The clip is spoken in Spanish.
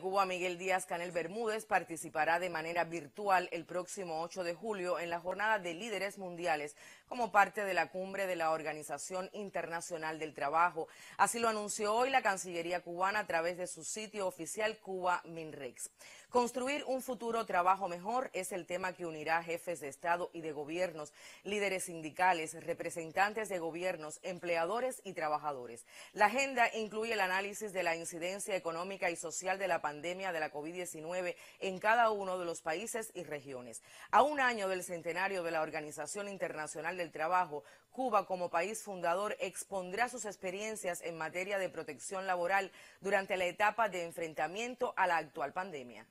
Cuba Miguel Díaz-Canel Bermúdez participará de manera virtual el próximo 8 de julio en la jornada de líderes mundiales como parte de la cumbre de la Organización Internacional del Trabajo. Así lo anunció hoy la Cancillería cubana a través de su sitio oficial Cuba Minrex. Construir un futuro trabajo mejor es el tema que unirá jefes de Estado y de gobiernos, líderes sindicales, representantes de gobiernos, empleadores y trabajadores. La agenda incluye el análisis de la incidencia económica y social de la pandemia de la COVID-19 en cada uno de los países y regiones. A un año del centenario de la Organización Internacional del Trabajo, Cuba, como país fundador, expondrá sus experiencias en materia de protección laboral durante la etapa de enfrentamiento a la actual pandemia.